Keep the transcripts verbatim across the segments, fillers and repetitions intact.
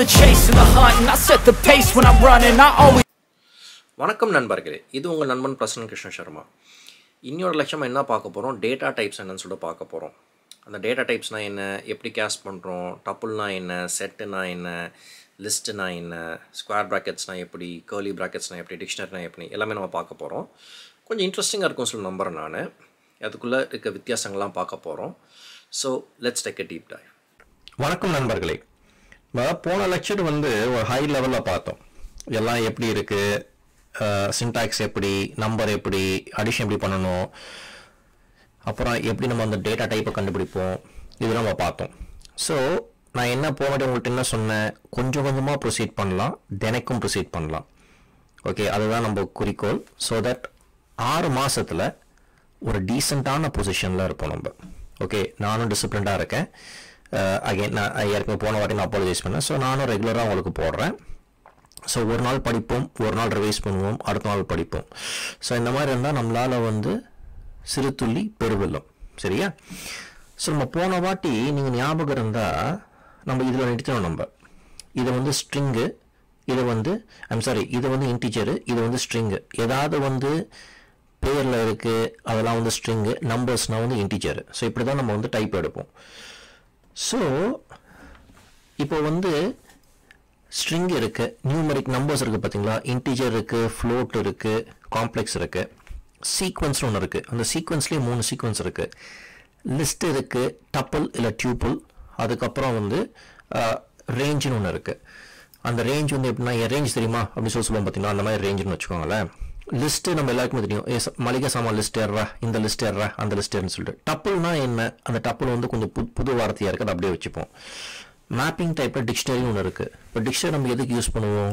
the chase and the hunt, and I set the pace when I'm running. I always. வணக்கம் நண்பர்களே, இது உங்கள் நண்பன் பிரசன் கிருஷ்ண சர்மா. இன்னொரு லட்சம் என்ன பார்க்க போகிறோம், டேட்டா டைப்ஸ் என்னன்னு சொல்லிட்டு பார்க்க போகிறோம். அந்த டேட்டா டைப்ஸ்னால் என்ன, எப்படி கேஷ் பண்ணுறோம், டப்புள்னால் என்ன, செட்டுனா என்ன, லிஸ்ட்டுனா என்ன, ஸ்கொயர் ப்ராக்கெட்ஸ்னால் எப்படி, கேர்லி ப்ராக்கெட்ஸ்னால் எப்படி, டிக்ஷனரினா எப்படி, எல்லாமே நம்ம பார்க்க போகிறோம். கொஞ்சம் இன்ட்ரெஸ்டிங்காக இருக்கும்னு சொல்லி நம்புகிறேன் நான். அதுக்குள்ளே இருக்க வித்தியாசங்கள்லாம் பார்க்க போகிறோம். So let's take a deep dive. வணக்கம் நண்பர்களே. போன லெக்சர் வந்து ஒரு ஹை லெவலில் பார்த்தோம், எல்லாம் எப்படி இருக்குது, சின்டாக்ஸ் எப்படி, நம்பர் எப்படி, அடிஷன் எப்படி பண்ணணும், அப்புறம் எப்படி நம்ம அந்த டேட்டா டைப்பை கண்டுபிடிப்போம், இதெல்லாம் நம்ம பார்த்தோம். ஸோ நான் என்ன போனட்டு உங்கள்கிட்ட என்ன சொன்னேன், கொஞ்சம் கொஞ்சமாக ப்ரொசீட் பண்ணலாம், தினைக்கும் ப்ரொசீட் பண்ணலாம். ஓகே, அதுதான் நம்ம குறிக்கோள். ஸோ தட் ஆறு மாதத்தில் ஒரு டீசெண்டான பொசிஷனில் இருப்போம் நம்ம. ஓகே, நானும் டிசிப்ளின்டாக இருக்கேன். அகெயின் நான் ஏற்கனவே போன வாட்டி நான் அப்பாலஜைஸ் பண்ணேன். ஸோ நானும் ரெகுலராக உங்களுக்கு போடுறேன். ஸோ ஒரு நாள் படிப்போம், ஒரு நாள் ரிவைஸ் பண்ணுவோம், அடுத்த நாள் படிப்போம். ஸோ இந்த மாதிரி இருந்தால் நம்மளால் வந்து சிறு துள்ளி பெருவெல்லும். சரியா? ஸோ நம்ம போன வாட்டி நீங்கள் ஞாபகம் இருந்தால் நம்ம இதில் எடுத்துனோம். நம்ம இதை வந்து ஸ்ட்ரிங்கு, இதை வந்து ஐம் சாரி இதை வந்து இன்டிஜரு, இதை வந்து ஸ்ட்ரிங்கு. ஏதாவது வந்து பேரில் இருக்குது, அதெல்லாம் வந்து ஸ்ட்ரிங்கு, நம்பர்ஸ்னால் வந்து இன்டிஜரு. ஸோ இப்படி தான் நம்ம வந்து டைப் எடுப்போம். ஸோ இப்போ வந்து ஸ்ட்ரிங் இருக்குது, நியூமரிக் நம்பர்ஸ் இருக்குது பார்த்தீங்களா, இன்டிஜர் இருக்குது, ஃப்ளோட் இருக்குது, காம்ப்ளெக்ஸ் இருக்குது, சீக்வன்ஸ்னு ஒன்று இருக்குது. அந்த சீக்வன்ஸ்லேயே மூணு சீக்வன்ஸ் இருக்குது, லிஸ்ட் இருக்குது, டப்பிள் இல்லை டியூப்பிள், அதுக்கப்புறம் வந்து ரேஞ்சுன்னு ஒன்று இருக்குது. அந்த ரேஞ்ச் வந்து எப்படின்னா, என் ரேஞ்ச் தெரியுமா அப்படின்னு சொல்லி சொல்லுவோம் பார்த்தீங்கன்னா, அந்த மாதிரி ரேஞ்சுன்னு வச்சுக்கோங்களேன். லிஸ்ட்டு நம்ம எல்லாருக்குமே தெரியும், ஏ மளிகை சாமான் லிஸ்ட் ஏறா, இந்த லிஸ்ட் ஏறா, அந்த லிஸ்ட் ஏறுன்னு சொல்லிட்டு. டப்புள்னா என்ன, அந்த டப்புள் வந்து கொஞ்சம் புது புது வார்த்தையாக இருக்குது, அப்படியே வச்சுப்போம். மேப்பிங் டைப்பில் டிக்ஷனரின்னு ஒன்று இருக்குது. இப்போ டிக்ஷனரி நம்ம எதுக்கு யூஸ் பண்ணுவோம்,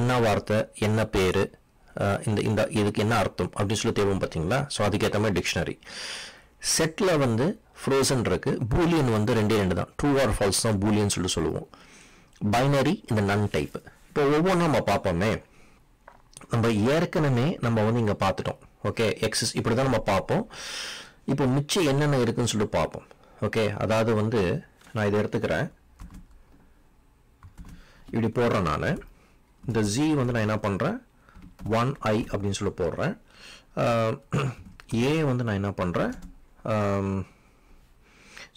என்ன வார்த்தை, என்ன பேர், இந்த இந்த இதுக்கு என்ன அர்த்தம் அப்படின்னு சொல்லி தேவை பார்த்தீங்களா. ஸோ அதுக்கேற்ற மாதிரி டிக்ஷனரி. செட்டில் வந்து ஃப்ரோசன் இருக்குது, பூலியன் வந்து ரெண்டே ரெண்டு தான், ட்ரூ ஆர் ஃபால்ஸ் தான் பூலியன் சொல்லி சொல்லுவோம். பைனரி இந்த நன் டைப்பு. இப்போ ஒவ்வொன்றும் நம்ம பார்ப்போமே, நம்ம ஏற்கனவே நம்ம வந்து இங்கே பார்த்துட்டோம். ஓகே, எக்ஸஸ் இப்படி தான் நம்ம பார்ப்போம். இப்போ மிச்சம் என்னென்ன இருக்குதுன்னு சொல்லிட்டு பார்ப்போம். ஓகே, அதாவது வந்து நான் இதை எடுத்துக்கிறேன், இப்படி போடுறேன் நான். இந்த ஜி வந்து நான் என்ன பண்ணுறேன், ஒன் ஐ அப்படின்னு சொல்லி போடுறேன். ஏ வந்து நான் என்ன பண்ணுறேன்,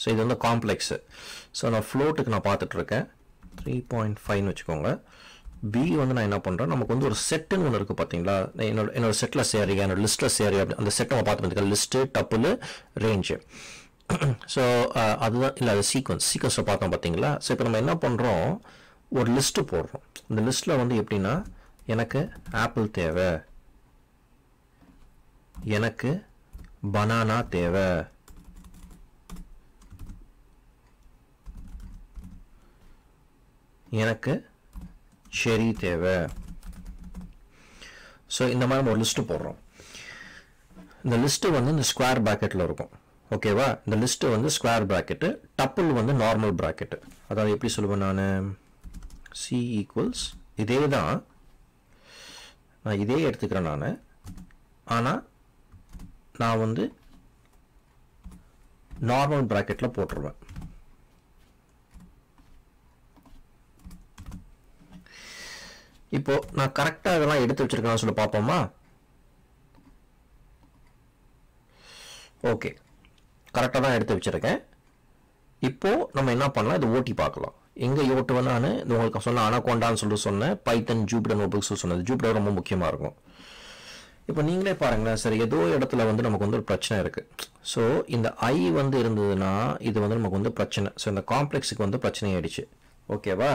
ஸோ இது வந்து காம்ப்ளெக்ஸு. ஸோ நான் ஃப்ளோட்டுக்கு நான் பார்த்துட்ருக்கேன், த்ரீ பாயிண்ட் ஃபைவ்னு வச்சுக்கோங்க. பி வந்து நான் என்ன பண்ணுறேன், நமக்கு வந்து ஒரு செட்டுன்னு ஒன்று இருக்குது பார்த்தீங்களா, என்னோட என்னோடய செட்டில் சேரி, என்னோடய லிஸ்ட்டில் சேரி, அப்படி அந்த செட்டை நம்ம பார்த்து பார்த்துக்கலாம், லிஸ்ட்டு டப்புள் ரேஞ்சு. ஸோ அதுதான் இல்லை, அது சீக்வன்ஸ், சீக்வன்ஸை பார்த்தோம் பார்த்தீங்களா. ஸோ இப்போ நம்ம என்ன பண்ணுறோம், ஒரு லிஸ்ட்டு போடுறோம். இந்த லிஸ்ட்டில் வந்து எப்படின்னா, எனக்கு ஆப்பிள் தேவை, எனக்கு பனானா தேவை, எனக்கு செரி தேவை. ஸோ இந்த மாதிரி ஒரு லிஸ்ட்டு போடுறோம். இந்த லிஸ்ட்டு வந்து இந்த ஸ்கொயர் ப்ராக்கெட்டில் இருக்கும். ஓகேவா, இந்த லிஸ்ட்டு வந்து ஸ்கொயர் ப்ராக்கெட்டு, டப்புள் வந்து நார்மல் ப்ராக்கெட்டு. அதாவது எப்படி சொல்லுவேன் நான், சி ஈக்குவல்ஸ் இதே தான், நான் இதே எடுத்துக்கிறேன் நான். ஆனால் நான் வந்து நார்மல் ப்ராக்கெட்டில் போட்டுருவேன். இப்போது நான் கரெக்டாக இதெல்லாம் எடுத்து வச்சுருக்கேன்னு சொல்லி பார்ப்போமா. ஓகே, கரெக்டாக தான் எடுத்து வச்சுருக்கேன். இப்போது நம்ம என்ன பண்ணலாம், இது ஓட்டி பார்க்கலாம். எங்கே யோட்டுவேன் நான், இது உங்களுக்கு சொன்னேன், அனகோண்டான்னு சொல்லிட்டு சொன்னேன், பைத்தன் ஜூபிடர் நோட்புக்ஸ் சொன்னது. ஜூபிடர் ரொம்ப முக்கியமாக இருக்கும். இப்போ நீங்களே பாருங்களேன், சரி ஏதோ இடத்துல வந்து நமக்கு வந்து ஒரு பிரச்சனை இருக்குது. ஸோ இந்த ஐ வந்து இருந்ததுன்னா இது வந்து நமக்கு வந்து பிரச்சனை. ஸோ இந்த காம்ப்ளெக்ஸுக்கு வந்து பிரச்சனை ஆயிடுச்சு. ஓகேவா,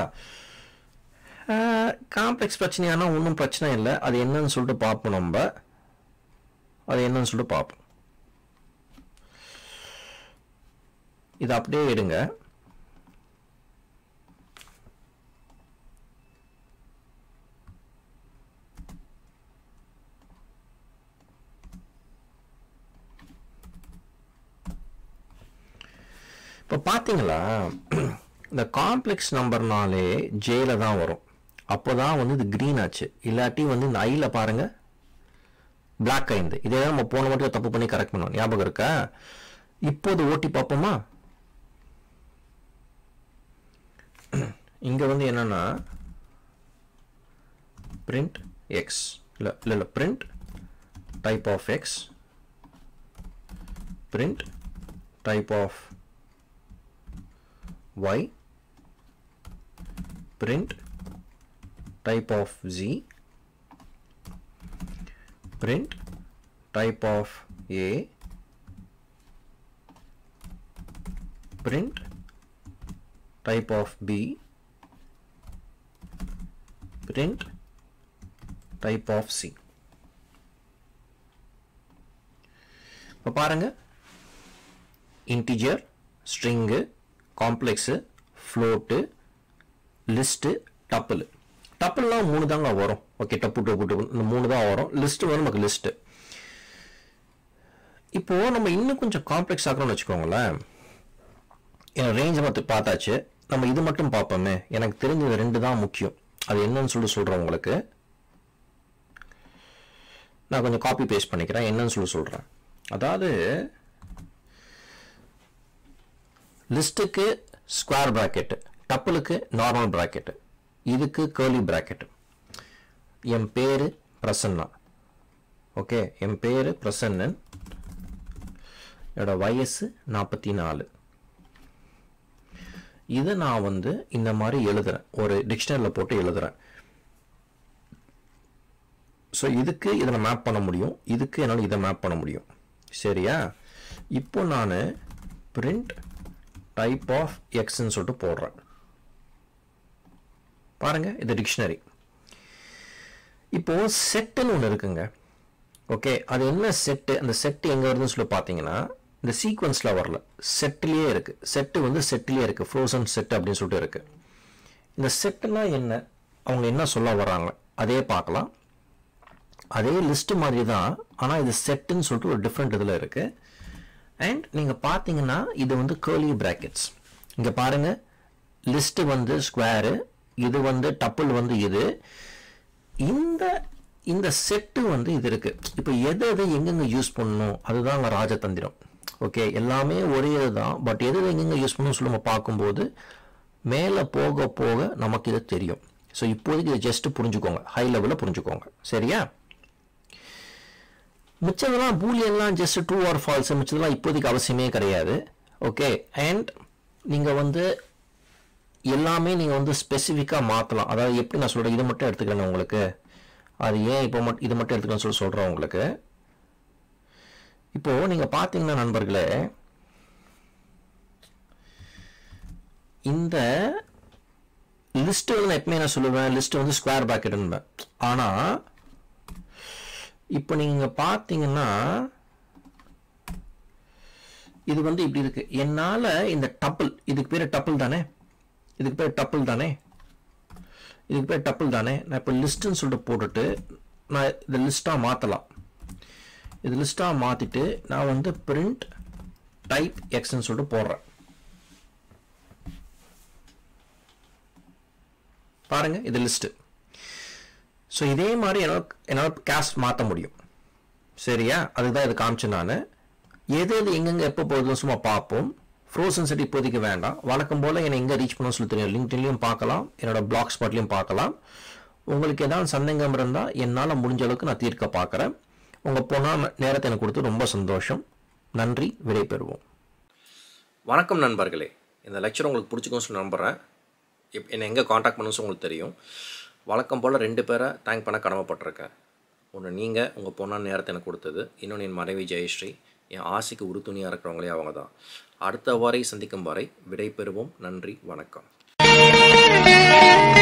காம்ப்ளெக்ஸ் பிரச்சனையானா ஒன்றும் பிரச்சனை இல்லை, அது என்னன்னு சொல்லிட்டு பார்ப்போம். நம்ம அது என்னன்னு சொல்லிட்டு பார்ப்போம். இது அப்படியே எடுங்க. இப்போ பார்த்தீங்களா, இந்த காம்ப்ளெக்ஸ் நம்பர்னாலே ஜேல தான் வரும். அப்போ தான் வந்து இது க்ரீன் ஆச்சு, இல்லாட்டி வந்து இந்த ஐயில் பாருங்கள் பிளாக் ஐந்து. இதே நம்ம போன மட்டும் தப்பு பண்ணி கரெக்ட் பண்ணோம், ஞாபகம் இருக்கா. இப்போது ஓட்டி பார்ப்போமா, இங்க வந்து என்னன்னா print x இல்ல இல்ல print type of x print type of y print type of z print type of a print type of b print type of c. இப்ப பாருங்க, integer, string, complex, float, list, tuple. டப்புலாம் மூணு தாங்க வரும். Okay, டப்பு டப்பு டப்பு இந்த மூணு தான் வரும். லிஸ்ட் வரும் நமக்கு லிஸ்ட். இப்போ நம்ம இன்னும் கொஞ்சம் காம்ப்ளெக்ஸ் ஆகணும்னு வச்சுக்கோங்களேன். ஏன்னா ரேஞ்ச் மட்டும் பார்த்தாச்சு, நம்ம இது மட்டும் பார்ப்போமே. எனக்கு தெரிஞ்சது ரெண்டு தான் முக்கியம், அது என்னன்னு சொல்லி சொல்கிறேன் உங்களுக்கு. நான் கொஞ்சம் காப்பி பேஸ்ட் பண்ணிக்கிறேன், என்னன்னு சொல்லி சொல்கிறேன். அதாவது லிஸ்ட்டுக்கு ஸ்கொயர் ப்ராக்கெட்டு, டப்புளுக்கு நார்மல் ப்ராக்கெட்டு, இதுக்கு கேர்லி ப்ராக்கெட்டு. என் பேர் பிரசன்னா, ஓகே, என் பேர் பிரசன்னன், என்னோட வயசு நாற்பத்தி நாலு. இதை நான் வந்து இந்த மாதிரி எழுதுறேன், ஒரு டிக்ஷனரியில் போட்டு எழுதுறேன். ஸோ இதுக்கு இதை நான் மேப் பண்ண முடியும், இதுக்கு என்னால் இதை மேப் பண்ண முடியும். சரியா? இப்போ நான் பிரிண்ட் டைப் ஆஃப் எக்ஸ்ன்னு சொல்லிட்டு போடுறேன். பாருங்க, இது டிக்ஷனரி. இப்போ செட்டுன்னு ஒன்று இருக்குங்க. ஓகே, அது என்ன செட்டு? அந்த செட்டு எங்கே வருதுன்னு சொல்லி பார்த்தீங்கன்னா இந்த சீக்வன்ஸில் வரல, செட்டிலேயே இருக்குது. செட்டு வந்து செட்டிலே இருக்குது, ஃப்ரோசன் செட் அப்படின்னு சொல்லிட்டு இருக்குது. இந்த செட்டுனா என்ன, அவங்க என்ன சொல்ல வர்றாங்க அதே பார்க்கலாம். அதே லிஸ்ட்டு மாதிரி தான், ஆனால் இது செட்டுன்னு சொல்லிட்டு ஒரு டிஃப்ரெண்ட் இதில் இருக்குது. அண்ட் நீங்கள் பார்த்தீங்கன்னா இது வந்து கேர்லி ப்ராக்கெட்ஸ். இங்கே பாருங்கள், லிஸ்ட்டு வந்து ஸ்கொயரு, இது வந்து டப்புள் வந்து இது, இந்த இந்த செட்டு வந்து இது இருக்குது. இப்போ எதை எதை எங்கெங்கே யூஸ் பண்ணணும் அதுதான் அங்கே ராஜதந்திரம். ஓகே, எல்லாமே ஒரே இது தான், பட் எது எங்கெங்கே யூஸ் பண்ணணும்னு சொல்லி நம்ம பார்க்கும்போது மேலே போக போக நமக்கு இது தெரியும். ஸோ இப்போதைக்கு இதை ஜஸ்ட்டு புரிஞ்சுக்கோங்க, ஹை லெவலில் புரிஞ்சுக்கோங்க. சரியா? மிச்சதெல்லாம் பூலியெல்லாம் ஜஸ்ட் ட்ரூ ஆர் ஃபால்ஸ், மிச்சதெல்லாம் இப்போதைக்கு அவசியமே கிடையாது. ஓகே, அண்ட் நீங்கள் வந்து எல்லாமே நீங்கள் வந்து ஸ்பெசிஃபிக்காக மாற்றலாம். அதாவது எப்படி நான் சொல்கிறேன், இதை மட்டும் எடுத்துக்கிறேன் உங்களுக்கு, அது ஏன் இப்போ மட்டும் இது மட்டும் எடுத்துக்கணும்னு சொல்லி சொல்கிறேன் உங்களுக்கு. இப்போ நீங்க பாத்தீங்கன்னா நண்பர்களே, இந்த லிஸ்ட் எப்பவுமே நான் சொல்லுவேன், லிஸ்ட் வந்து ஸ்கொயர் பிராக்கெட். ஆனா இப்போ நீங்க பாத்தீங்கன்னா இது வந்து இப்படி இருக்கு. என்னால இந்த டப்புள், இதுக்கு பேரு டப்புள் தானே, இதுக்கு பேரு டப்புள் தானே, இதுக்கு பேரு டப்புள் தானே. நான் இப்போ லிஸ்ட்ன்னு சொல்லிட்டு போட்டுட்டு நான் இந்த லிஸ்டா மாத்தலாம். இது லிஸ்ட்டாக மாற்றிட்டு நான் வந்து பிரிண்ட் டைப் எக்ஸ்ன்னு சொல்லிட்டு போடுறேன். பாருங்கள், இது லிஸ்ட்டு. ஸோ இதே மாதிரி என்னால் என்னால் கேஸ்ட் மாற்ற முடியும். சரியா? அதுதான் இது காமிச்சேன் நான். எது எது எங்கெங்கே எப்போ போகுதுன்னு சும்மா பார்ப்போம். ஃப்ரோசன் செட் இப்போதைக்கு வேண்டாம். வழக்கம் போல் என்னை எங்கே ரீச் பண்ணணும்னு சொல்லி தெரியும், லிங்க்டின்லையும் பார்க்கலாம், என்னோட பிளாக் ஸ்பாட்லையும் பார்க்கலாம். உங்களுக்கு ஏதாவது சந்தேகம் இருந்தால் என்னால் முடிஞ்ச அளவுக்கு நான் தீர்க்க பார்க்குறேன். உங்கள் போனால் நேரத்தை எனக்கு கொடுத்து ரொம்ப சந்தோஷம். நன்றி, விடைபெறுவோம். வணக்கம் நண்பர்களே, இந்த லெக்சர் உங்களுக்கு பிடிச்சிக்கணும்னு சொல்லி நம்புகிறேன். இப் என்னை எங்கே காண்டாக்ட் பண்ணணும்னு உங்களுக்கு தெரியும். வழக்கம் போல் ரெண்டு பேரை தேங்க் பண்ண கடமைப்பட்டிருக்கேன். ஒன்று நீங்கள் உங்கள் போனால் நேரத்தை எனக்கு கொடுத்தது, இன்னொன்று என் மனைவி ஜெயஸ்ரீ, என் ஆசைக்கு உறுதுணையாக இருக்கிறவங்களே அவங்க தான். அடுத்த வாரை சந்திக்கும் வரை விடைபெறுவோம். நன்றி, வணக்கம்.